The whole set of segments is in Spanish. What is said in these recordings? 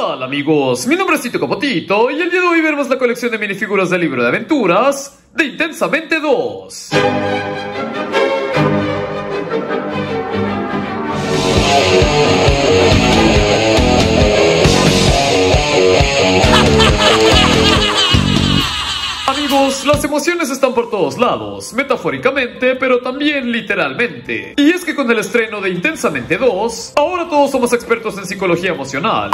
¿Qué tal, amigos? Mi nombre es Tito Copotito y el día de hoy veremos la colección de minifiguras del libro de aventuras de Intensamente 2. Amigos, las emociones están por todos lados, metafóricamente, pero también literalmente. Y es que con el estreno de Intensamente 2, ahora todos somos expertos en psicología emocional.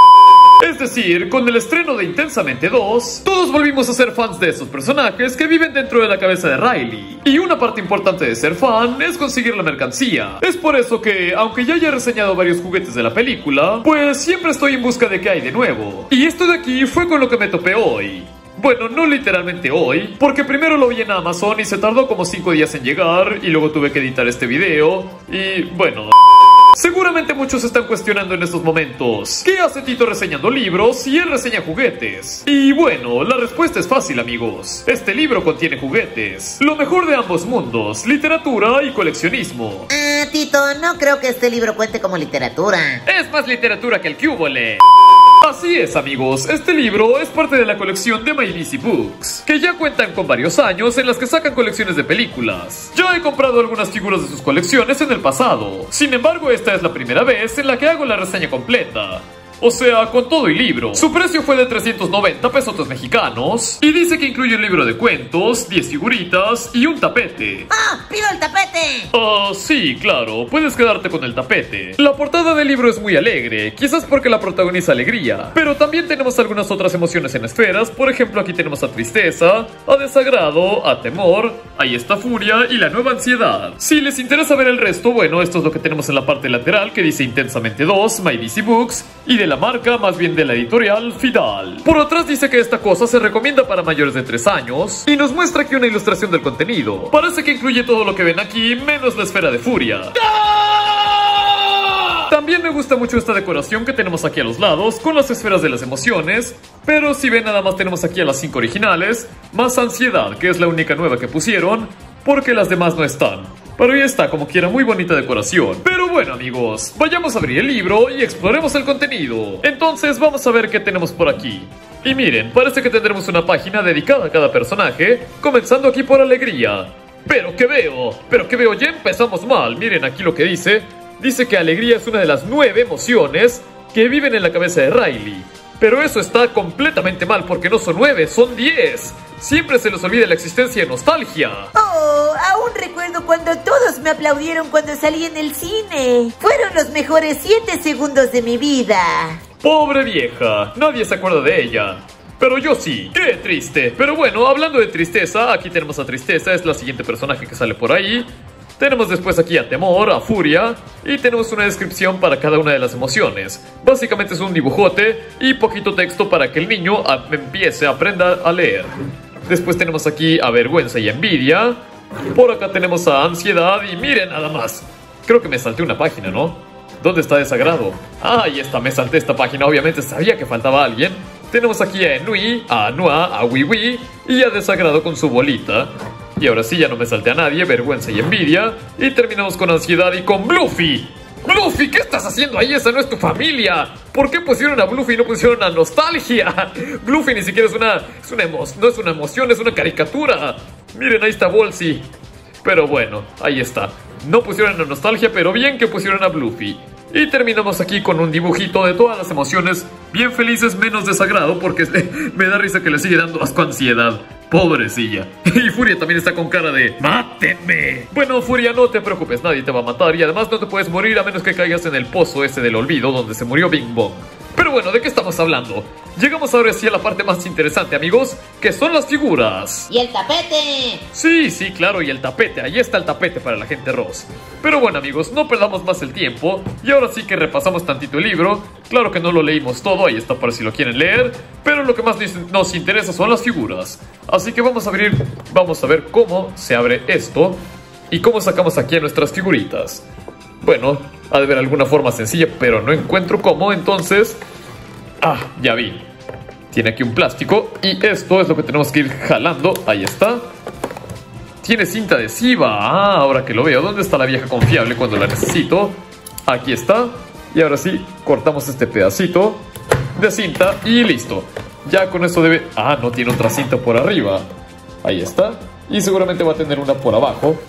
Es decir, con el estreno de Intensamente 2, todos volvimos a ser fans de esos personajes que viven dentro de la cabeza de Riley. Y una parte importante de ser fan es conseguir la mercancía. Es por eso que, aunque ya haya reseñado varios juguetes de la película, pues siempre estoy en busca de qué hay de nuevo. Y esto de aquí fue con lo que me topé hoy. Bueno, no literalmente hoy, porque primero lo vi en Amazon y se tardó como 5 días en llegar, y luego tuve que editar este video, y bueno... Seguramente muchos se están cuestionando en estos momentos, ¿qué hace Tito reseñando libros y él reseña juguetes? Y bueno, la respuesta es fácil, amigos. Este libro contiene juguetes, lo mejor de ambos mundos, literatura y coleccionismo. Tito, no creo que este libro cuente como literatura. Es más literatura que el cúbole. Así es, amigos, este libro es parte de la colección de My Busy Books, que ya cuentan con varios años en las que sacan colecciones de películas. Ya he comprado algunas figuras de sus colecciones en el pasado, sin embargo esta es la primera vez en la que hago la reseña completa. O sea, con todo y libro. Su precio fue de 390 pesos mexicanos y dice que incluye un libro de cuentos, 10 figuritas y un tapete. ¡Ah! ¡Pido el tapete! Ah, sí, claro, puedes quedarte con el tapete. La portada del libro es muy alegre, quizás porque la protagoniza alegría, pero también tenemos algunas otras emociones en esferas. Por ejemplo, aquí tenemos a tristeza, a desagrado, a temor, ahí está furia y la nueva ansiedad. Si les interesa ver el resto, bueno, esto es lo que tenemos en la parte lateral que dice Intensamente 2, My Busy Books y de la marca, más bien de la editorial Fidal. Por atrás dice que esta cosa se recomienda para mayores de 3 años y nos muestra aquí una ilustración del contenido. Parece que incluye todo lo que ven aquí, menos la esfera de furia. También me gusta mucho esta decoración que tenemos aquí a los lados con las esferas de las emociones, pero si ven nada más tenemos aquí a las 5 originales, más ansiedad, que es la única nueva que pusieron, porque las demás no están. Pero ya está, como quiera, muy bonita decoración. Pero bueno, amigos, vayamos a abrir el libro y exploremos el contenido. Entonces vamos a ver qué tenemos por aquí. Y miren, parece que tendremos una página dedicada a cada personaje, comenzando aquí por alegría. Pero que veo, ya empezamos mal. Miren aquí lo que dice. Dice que alegría es una de las 9 emociones que viven en la cabeza de Riley. Pero eso está completamente mal porque no son 9, son 10. Siempre se les olvida la existencia de nostalgia. Oh, aún recuerdo cuando todos me aplaudieron cuando salí en el cine. Fueron los mejores 7 segundos de mi vida. Pobre vieja, nadie se acuerda de ella. Pero yo sí, qué triste. Pero bueno, hablando de tristeza, aquí tenemos a tristeza, es la siguiente personaje que sale por ahí. Tenemos después aquí a temor, a furia, y tenemos una descripción para cada una de las emociones. Básicamente es un dibujote y poquito texto para que el niño aprenda a leer. Después tenemos aquí a vergüenza y envidia. Por acá tenemos a ansiedad y miren nada más. Creo que me salté una página, ¿no? ¿Dónde está desagrado? Ah, ahí está, me salté esta página, obviamente sabía que faltaba alguien. Tenemos aquí a Ennui, a Anua, a Wiwi y a desagrado con su bolita. Y ahora sí, ya no me salté a nadie, vergüenza y envidia. Y terminamos con ansiedad y con Bloofy. ¡Bloofy! ¿Qué estás haciendo ahí? ¡Esa no es tu familia! ¿Por qué pusieron a Bloofy y no pusieron a Nostalgia? Bloofy ni siquiera no es una emoción, es una caricatura. Miren, ahí está Bolsi. Pero bueno, ahí está. No pusieron a Nostalgia, pero bien que pusieron a Bloofy. Y terminamos aquí con un dibujito de todas las emociones, bien felices menos desagrado, porque me da risa que le sigue dando asco a ansiedad. Pobrecilla. Y Furia también está con cara de ¡mátenme! Bueno, Furia, no te preocupes, nadie te va a matar. Y además no te puedes morir a menos que caigas en el pozo ese del olvido donde se murió Bing Bong. Pero bueno, ¿de qué estamos hablando? Llegamos ahora sí a la parte más interesante, amigos, que son las figuras. ¡Y el tapete! Sí, claro, y el tapete. Ahí está el tapete para la gente Ross. Pero bueno, amigos, no perdamos más el tiempo. Y ahora sí que repasamos tantito el libro. Claro que no lo leímos todo, ahí está para si lo quieren leer. Pero lo que más nos interesa son las figuras. Así que vamos a ver cómo se abre esto y cómo sacamos aquí a nuestras figuritas. Bueno, ha de haber alguna forma sencilla, pero no encuentro cómo, entonces... Ah, ya vi. Tiene aquí un plástico y esto es lo que tenemos que ir jalando. Ahí está. Tiene cinta adhesiva. Ah, ahora que lo veo. ¿Dónde está la vieja confiable cuando la necesito? Aquí está. Y ahora sí, cortamos este pedacito. de cinta y listo. Ya con esto debe... Ah, no tiene otra cinta por arriba. Ahí está. Y seguramente va a tener una por abajo.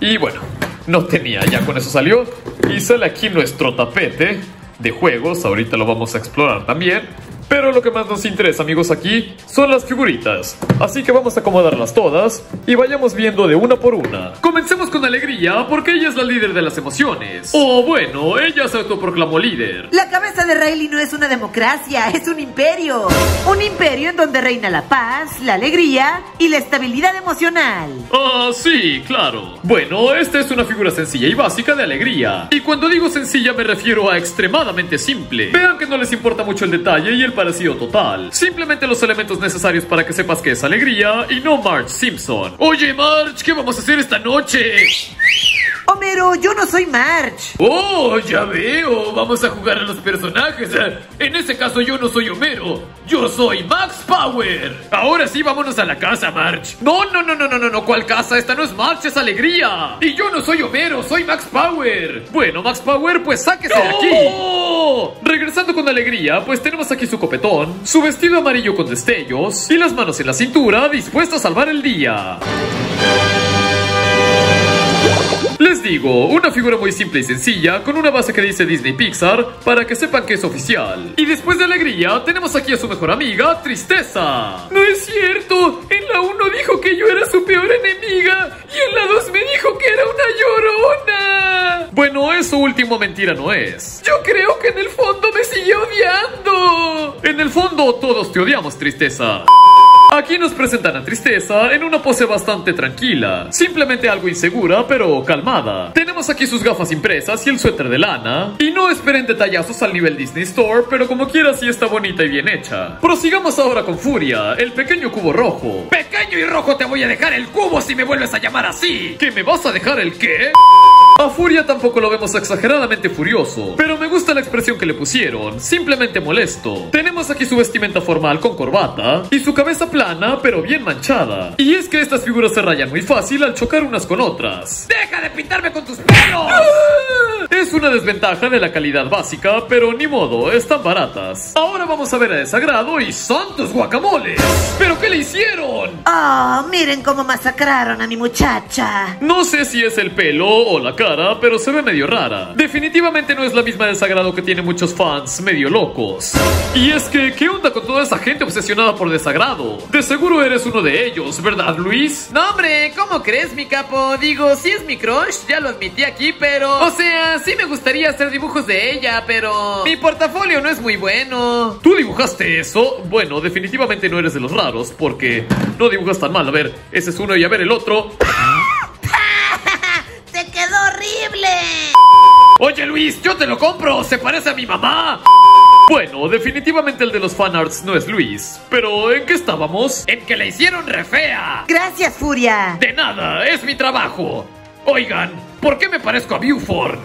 Y bueno, no tenía. Ya con eso salió. Y sale aquí nuestro tapete de juegos. Ahorita lo vamos a explorar también. Pero lo que más nos interesa, amigos, aquí son las figuritas. Así que vamos a acomodarlas todas y vayamos viendo de una por una. Comencemos con Alegría, porque ella es la líder de las emociones. O bueno, ella se autoproclamó líder. La cabeza de Riley no es una democracia, es un imperio. Un imperio en donde reina la paz, la alegría y la estabilidad emocional. Ah, sí, claro. Bueno, esta es una figura sencilla y básica de Alegría. Y cuando digo sencilla me refiero a extremadamente simple. Vean que no les importa mucho el detalle y el parecido total. Simplemente los elementos necesarios para que sepas que es Alegría y no Marge Simpson. Oye, Marge, ¿qué vamos a hacer esta noche? Homero, yo no soy Marge. Oh, ya veo. Vamos a jugar a los personajes. En ese caso yo no soy Homero. Yo soy Max Power. Ahora sí, vámonos a la casa, Marge. No. ¿Cuál casa? Esta no es Marge, es Alegría. Y yo no soy Homero, soy Max Power. Bueno, Max Power, pues sáquese de aquí. Regresando con Alegría, pues tenemos aquí su copetón, su vestido amarillo con destellos y las manos en la cintura, dispuesta a salvar el día. Les digo, una figura muy simple y sencilla, con una base que dice Disney Pixar, para que sepan que es oficial. Y después de Alegría, tenemos aquí a su mejor amiga, Tristeza. No es cierto, en la 1 dijo que yo era su peor enemiga, y en la 2 me dijo que era una llorona. Bueno, eso último mentira no es. Yo creo que en el fondo me sigue odiando. En el fondo todos te odiamos, Tristeza. Aquí nos presentan a Tristeza en una pose bastante tranquila, simplemente algo insegura pero calmada. Tenemos aquí sus gafas impresas y el suéter de lana. Y no esperen detallazos al nivel Disney Store, pero como quiera sí está bonita y bien hecha. Prosigamos ahora con Furia, el pequeño cubo rojo. ¡Pequeño y rojo te voy a dejar el cubo si me vuelves a llamar así! ¿Que me vas a dejar el qué? A Furia tampoco lo vemos exageradamente furioso, pero me gusta la expresión que le pusieron, simplemente molesto. Tenemos aquí su vestimenta formal con corbata y su cabeza plana pero bien manchada. Y es que estas figuras se rayan muy fácil al chocar unas con otras. ¡Deja de pintarme con tus pelos! Es una desventaja de la calidad básica, pero ni modo, están baratas. Ahora vamos a ver a Desagrado y ¡santos guacamoles! ¿Pero qué le hicieron? ¡Oh, miren cómo masacraron a mi muchacha! No sé si es el pelo o la cara, pero se ve medio rara. Definitivamente no es la misma Desagrado, que tiene muchos fans medio locos. Y es que, ¿qué onda con toda esa gente obsesionada por Desagrado? De seguro eres uno de ellos, ¿verdad, Luis? No, hombre, ¿cómo crees, mi capo? Digo, sí es mi crush, ya lo admití aquí, pero... O sea, sí me gustaría hacer dibujos de ella, pero... Mi portafolio no es muy bueno. ¿Tú dibujaste eso? Bueno, definitivamente no eres de los raros, porque no dibujas tan mal. A ver, ese es uno y a ver el otro... ¡Quedó horrible! Oye, Luis, yo te lo compro, se parece a mi mamá. Bueno, definitivamente el de los fanarts no es Luis. Pero, ¿en qué estábamos? En que la hicieron re fea. Gracias, Furia. De nada, es mi trabajo. Oigan, ¿por qué me parezco a Buford?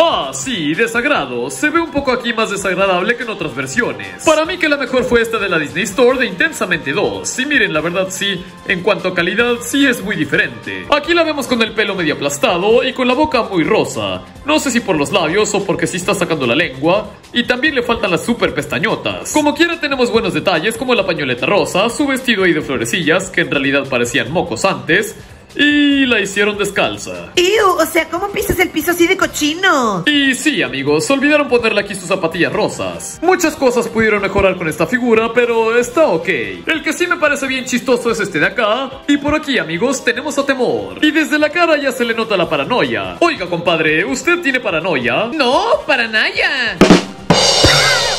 Ah, sí, Desagrado. Se ve un poco aquí más desagradable que en otras versiones. Para mí que la mejor fue esta de la Disney Store de Intensamente 2. Y miren, la verdad sí, en cuanto a calidad, sí es muy diferente. Aquí la vemos con el pelo medio aplastado y con la boca muy rosa. No sé si por los labios o porque sí está sacando la lengua. Y también le faltan las super pestañotas. Como quiera tenemos buenos detalles como la pañoleta rosa, su vestido ahí de florecillas, que en realidad parecían mocos antes. Y la hicieron descalza. ¡Ew! O sea, ¿cómo pisas el piso así de cochino? Y sí, amigos, olvidaron ponerle aquí sus zapatillas rosas. Muchas cosas pudieron mejorar con esta figura, pero está ok. El que sí me parece bien chistoso es este de acá. Y por aquí, amigos, tenemos a Temor. Y desde la cara ya se le nota la paranoia. Oiga, compadre, ¿usted tiene paranoia? No, paranoia.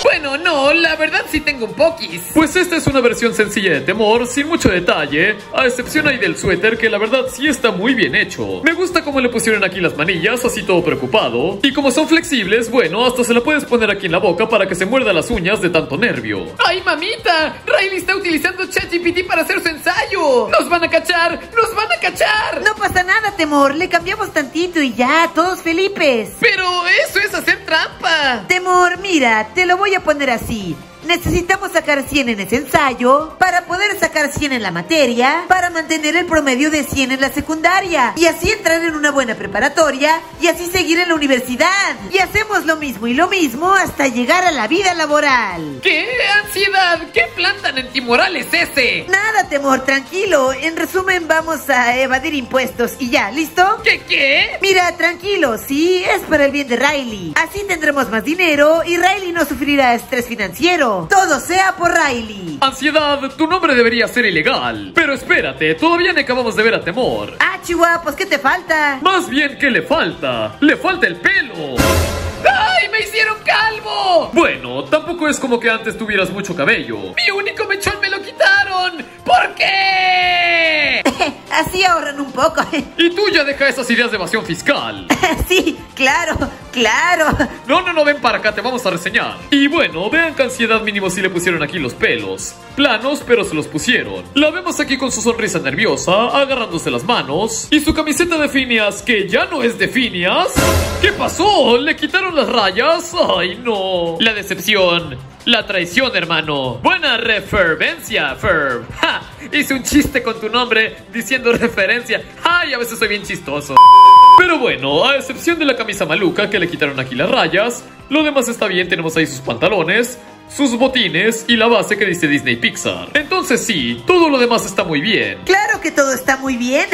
Bueno, no, la verdad sí tengo un poquis. Pues esta es una versión sencilla de Temor, sin mucho detalle, a excepción ahí del suéter, que la verdad sí está muy bien hecho. Me gusta cómo le pusieron aquí las manillas, así todo preocupado. Y como son flexibles, bueno, hasta se la puedes poner aquí en la boca para que se muerda las uñas de tanto nervio. ¡Ay, mamita! Riley está utilizando ChatGPT para hacer su ensayo. ¡Nos van a cachar! ¡Nos van a cachar! No pasa nada, Temor, le cambiamos tantito y ya, todos felices. Pero eso es hacer trampa. Temor, mira, te lo voy a poner así. necesitamos sacar 100 en ese ensayo para poder sacar 100 en la materia, para mantener el promedio de 100 en la secundaria y así entrar en una buena preparatoria y así seguir en la universidad. Y hacemos lo mismo hasta llegar a la vida laboral. ¡Qué ansiedad! ¿Qué plan tan antimoral es ese? Nada, Temor, tranquilo. En resumen, vamos a evadir impuestos y ya, ¿listo? ¿Qué? Mira, tranquilo, sí, es para el bien de Riley. Así tendremos más dinero y Riley no sufrirá estrés financiero. Todo sea por Riley. Ansiedad, tu nombre debería ser ilegal. Pero espérate, todavía no acabamos de ver a Temor. Ah, chihuahua, pues ¿qué te falta? Más bien, ¿qué le falta? ¡Le falta el pelo! ¡Ay, me hicieron calvo! Bueno, tampoco es como que antes tuvieras mucho cabello. ¡Mi único mechón me lo quitaron! ¿Por qué? Así ahorran un poco. Y tú ya deja esas ideas de evasión fiscal. Sí, claro, claro. No, no, no, ven para acá, te vamos a reseñar. Y bueno, vean que ansiedad mínimo sí le pusieron aquí los pelos. Planos, pero se los pusieron. La vemos aquí con su sonrisa nerviosa, agarrándose las manos. Y su camiseta de Phineas, que ya no es de Phineas. ¿Qué pasó? ¿Le quitaron las rayas? ¡Ay, no! La decepción, la traición, hermano. Buena referencia, Ferb. ¡Ja! Hice un chiste con tu nombre diciendo referencia. ¡Ay, a veces soy bien chistoso! Pero bueno, a excepción de la camisa maluca que le quitaron aquí las rayas, lo demás está bien, tenemos ahí sus pantalones, sus botines y la base que dice Disney Pixar. Entonces sí, todo lo demás está muy bien. ¡Claro que todo está muy bien!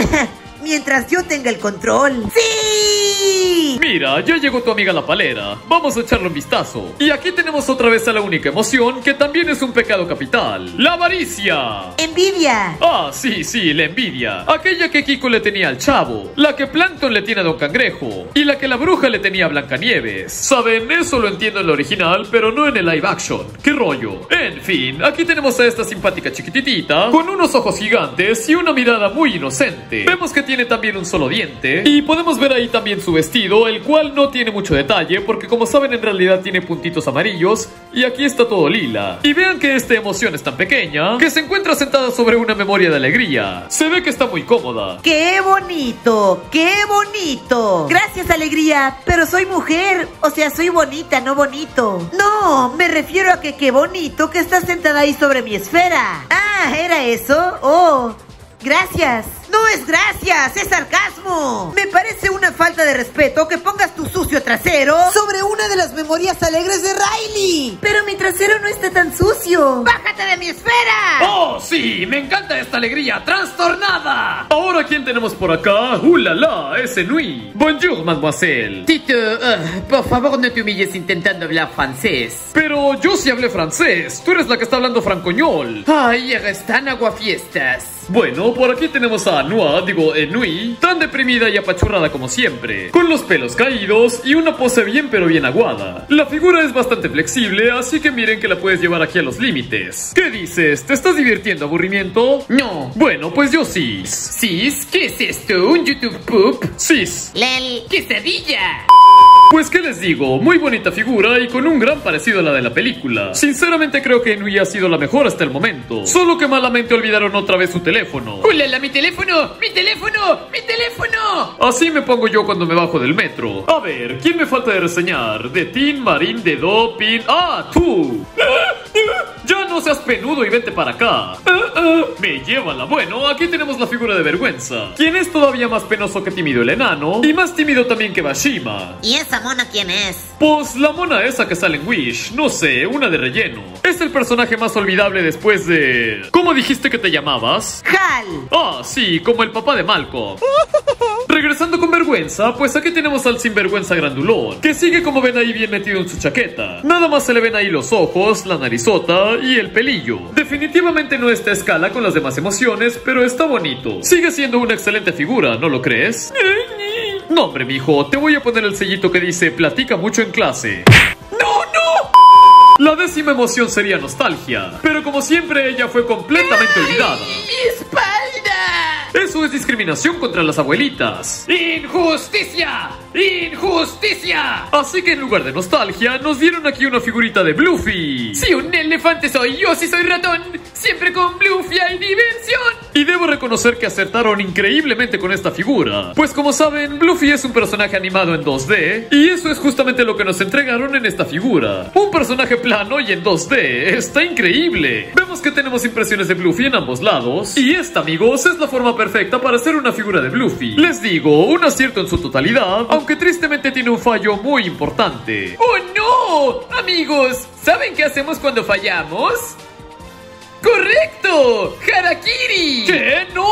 Mientras yo tenga el control. ¡Sí! Mira, ya llegó tu amiga la palera. Vamos a echarle un vistazo. Y aquí tenemos otra vez a la única emoción que también es un pecado capital. ¡La avaricia! ¡Envidia! Ah, sí, sí, la envidia. Aquella que Kiko le tenía al Chavo. La que Plankton le tiene a Don Cangrejo. Y la que la bruja le tenía a Blancanieves. Saben, eso lo entiendo en el original, pero no en el live action. ¡Qué rollo! En fin, aquí tenemos a esta simpática chiquititita con unos ojos gigantes y una mirada muy inocente. Vemos que tiene también un solo diente. Y podemos ver ahí también su vestido, el cual no tiene mucho detalle, porque como saben en realidad tiene puntitos amarillos. Y aquí está todo lila. Y vean que esta emoción es tan pequeña que se encuentra sentada sobre una memoria de alegría. Se ve que está muy cómoda. ¡Qué bonito! ¡Qué bonito! Gracias, alegría. Pero soy mujer. O sea, soy bonita, no bonito. No, me refiero a que qué bonito que estás sentada ahí sobre mi esfera. Ah, ¿era eso? Oh, gracias. No es gracias, es sarcasmo. Me parece una falta de respeto que pongas tu sucio trasero sobre una de las memorias alegres de Riley. Pero mi trasero no está tan sucio. ¡Bájate de mi esfera! ¡Oh, sí! ¡Me encanta esta alegría trastornada! Ahora, ¿quién tenemos por acá? ¡Ulala! ¡Es Ennui! ¡Bonjour, mademoiselle! Tito, por favor no te humilles intentando hablar francés. Pero yo sí hablé francés. Tú eres la que está hablando francoñol. ¡Ay, eres tan aguafiestas! Bueno, por aquí tenemos a Ennui, tan deprimida y apachurrada como siempre, con los pelos caídos y una pose bien pero bien aguada. La figura es bastante flexible, así que miren que la puedes llevar aquí a los límites. ¿Qué dices? ¿Te estás divirtiendo, aburrimiento? No. Bueno, pues yo sí. ¿Sis? ¿Qué es esto? ¿Un YouTube poop? Sis. Lel. ¡Quesadilla! Pues qué les digo, muy bonita figura y con un gran parecido a la de la película. Sinceramente creo que Ennui ha sido la mejor hasta el momento. Solo que malamente olvidaron otra vez su teléfono. ¡Ulala, mi teléfono! ¡Mi teléfono! ¡Mi teléfono! Así me pongo yo cuando me bajo del metro. A ver, ¿quién me falta de reseñar? De Tin, Marín, de Do, Pin... ¡Ah, tú! Ya no seas penudo y vente para acá. Me llévala. Bueno, aquí tenemos la figura de vergüenza, quien es todavía más penoso que tímido el enano y más tímido también que Bashima. ¿Y esa mona quién es? Pues la mona esa que sale en Wish, no sé, una de relleno. Es el personaje más olvidable después de... ¿Cómo dijiste que te llamabas? Hal. Ah, sí, como el papá de Malcolm. Regresando con vergüenza, pues aquí tenemos al sinvergüenza grandulón, que sigue como ven ahí bien metido en su chaqueta. Nada más se le ven ahí los ojos, la narizota y el pelillo. Definitivamente no está a escala con las demás emociones, pero está bonito. Sigue siendo una excelente figura, ¿no lo crees? No, hombre, mijo, te voy a poner el sellito que dice platica mucho en clase. La décima emoción sería nostalgia, pero como siempre ella fue completamente olvidada. ¡Mi espalda! Es eso es discriminación contra las abuelitas. ¡Injusticia! ¡Injusticia! Así que en lugar de nostalgia, nos dieron aquí una figurita de Bloofy. Si un elefante soy, yo sí soy ratón. Siempre con Bloofy hay diversión. Y debo reconocer que acertaron increíblemente con esta figura. Pues como saben, Bloofy es un personaje animado en 2D. Y eso es justamente lo que nos entregaron en esta figura. Un personaje plano y en 2D. ¡Está increíble! Vemos que tenemos impresiones de Bloofy en ambos lados. Y esta, amigos, es la forma perfecta para hacer una figura de Bloofy. Les digo, un acierto en su totalidad, aunque tristemente tiene un fallo muy importante. ¡Oh no! Amigos, ¿saben qué hacemos cuando fallamos? ¡Correcto! ¡Harakiri! ¡Que no!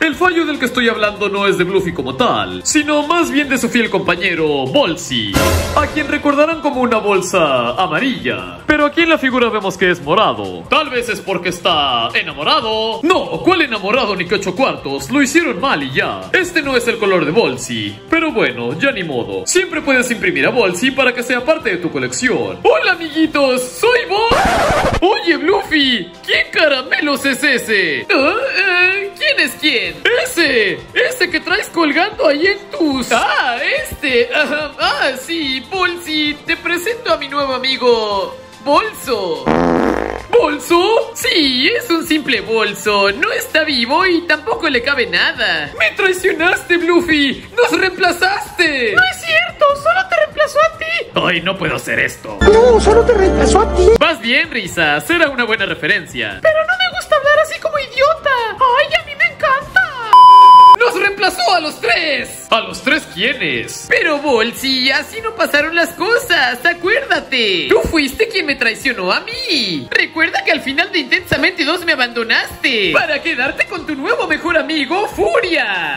El fallo del que estoy hablando no es de Bloofy como tal, sino más bien de su fiel compañero, Bolsi, a quien recordarán como una bolsa amarilla. Pero aquí en la figura vemos que es morado. Tal vez es porque está enamorado. No, ¿cuál enamorado ni que 8/4? Lo hicieron mal y ya. Este no es el color de Bolsi. Pero bueno, ya ni modo. Siempre puedes imprimir a Bolsi para que sea parte de tu colección. ¡Hola, amiguitos! ¡Soy Bolsi! ¡Oye, Bloofy! ¿Quién caramelos es ese? ¿Quién es quién? ¡Ese! ¡Ese que traes colgando ahí en tus... ¡Ah, este! ¡Ah, sí! Bolsi, te presento a mi nuevo amigo... Bolso. ¿Bolso? Sí, es un simple bolso. No está vivo y tampoco le cabe nada. ¡Me traicionaste, Bloofy! ¡Nos reemplazaste! ¡No es cierto! ¡Solo te reemplazó a ti! ¡Ay, no puedo hacer esto! ¡No, solo te reemplazó a ti! Vas bien, Risa. Será una buena referencia. ¡Pero no me gusta hablar así como idiota! ¡Ay, a mí me encanta! ¡Nos reemplazó a los tres! ¿A los tres quiénes? Pero, Bolsi, así no pasaron las cosas, acuérdate. Tú fuiste quien me traicionó a mí. Recuerda que al final de Intensamente 2 me abandonaste para quedarte con tu nuevo mejor amigo, Furia.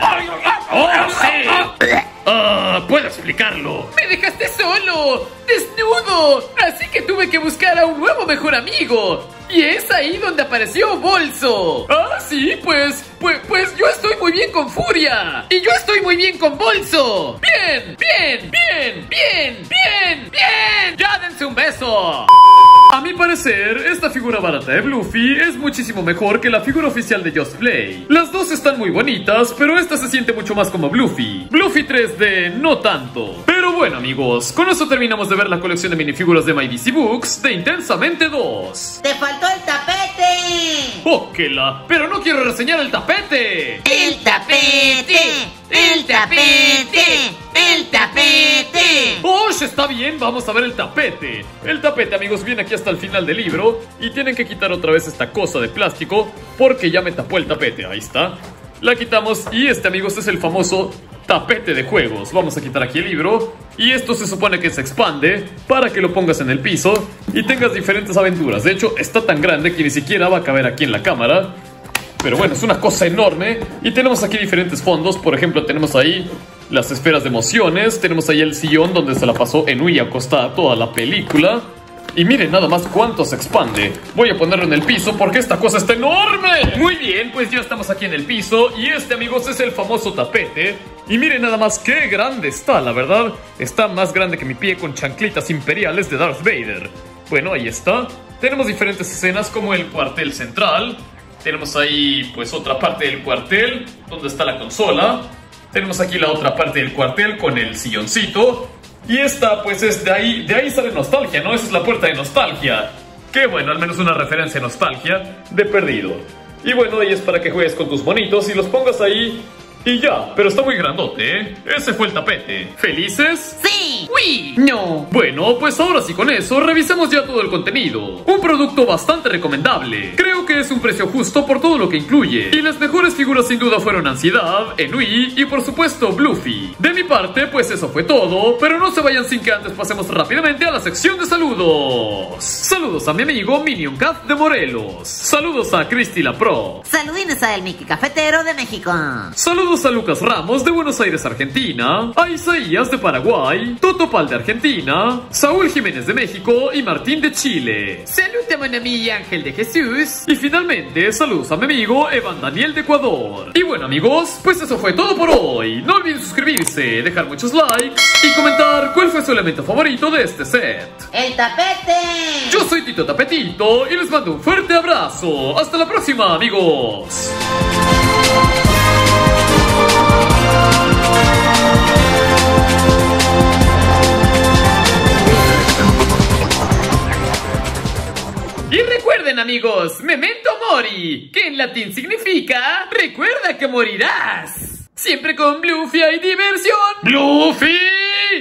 ¡Oh, sí! Puedo explicarlo. Me dejaste solo, desnudo. Así que tuve que buscar a un nuevo mejor amigo. Y es ahí donde apareció Bolso. Ah, sí, pues yo estoy muy bien con Furia. Y yo estoy muy bien con Bolso. Bien, bien, bien, bien, bien, bien. Ya dense un beso. A mi parecer, esta figura barata de Bloofy es muchísimo mejor que la figura oficial de Just Play. Las dos están muy bonitas, pero esta se siente mucho más como Bloofy. Bloofy 3D no tanto. Pero bueno, amigos, con eso terminamos de ver la colección de minifiguras de My Busy Books de Intensamente 2. ¡Te faltó el tapete! ¡Óquela! ¡Pero no quiero reseñar el tapete! ¡El tapete! ¡El tapete! ¡El tapete! ¡Osh! Está bien, vamos a ver el tapete. El tapete, amigos, viene aquí hasta el final del libro. Y tienen que quitar otra vez esta cosa de plástico porque ya me tapó el tapete. Ahí está. La quitamos y este, amigos, es el famoso tapete de juegos. Vamos a quitar aquí el libro. Y esto se supone que se expande para que lo pongas en el piso y tengas diferentes aventuras. De hecho, está tan grande que ni siquiera va a caber aquí en la cámara. Pero bueno, es una cosa enorme. Y tenemos aquí diferentes fondos. Por ejemplo, tenemos ahí las esferas de emociones. Tenemos ahí el sillón donde se la pasó Ennui acostada toda la película. Y miren nada más cuánto se expande. Voy a ponerlo en el piso porque esta cosa está enorme. Muy bien, pues ya estamos aquí en el piso. Y este, amigos, es el famoso tapete. Y miren nada más qué grande está, la verdad. Está más grande que mi pie con chanclitas imperiales de Darth Vader. Bueno, ahí está. Tenemos diferentes escenas como el cuartel central. Tenemos ahí, pues, otra parte del cuartel, donde está la consola. Tenemos aquí la otra parte del cuartel con el silloncito. Y esta, pues, es de ahí sale nostalgia, ¿no? Esa es la puerta de nostalgia. Que bueno, al menos una referencia a nostalgia de perdido. Y bueno, ahí es para que juegues con tus bonitos y los pongas ahí y ya. Pero está muy grandote, ¿eh? Ese fue el tapete. ¿Felices? ¡Sí! ¡Uy! ¡No! Bueno, pues ahora sí con eso, revisemos ya todo el contenido. Un producto bastante recomendable. Creo que es un precio justo por todo lo que incluye. Y las mejores figuras sin duda fueron Ansiedad, Ennui y por supuesto Bloofy. De mi parte, pues eso fue todo. Pero no se vayan sin que antes pasemos rápidamente a la sección de saludos. Saludos a mi amigo Minion Cat de Morelos. Saludos a Cristy La Pro. Saludines a el Mickey Cafetero de México. Saludos a Lucas Ramos de Buenos Aires, Argentina, a Isaías de Paraguay, Totopal de Argentina, Saúl Jiménez de México y Martín de Chile. Saludos a mi amigo Ángel de Jesús. Y finalmente, saludos a mi amigo Evan Daniel de Ecuador. Y bueno, amigos, pues eso fue todo por hoy. No olviden suscribirse, dejar muchos likes y comentar cuál fue su elemento favorito de este set. ¡El tapete! Yo soy Tito Tapetito y les mando un fuerte abrazo. ¡Hasta la próxima, amigos! Y recuerden, amigos, memento mori, que en latín significa recuerda que morirás. Siempre con Bloofy hay diversión. ¡Bloofy!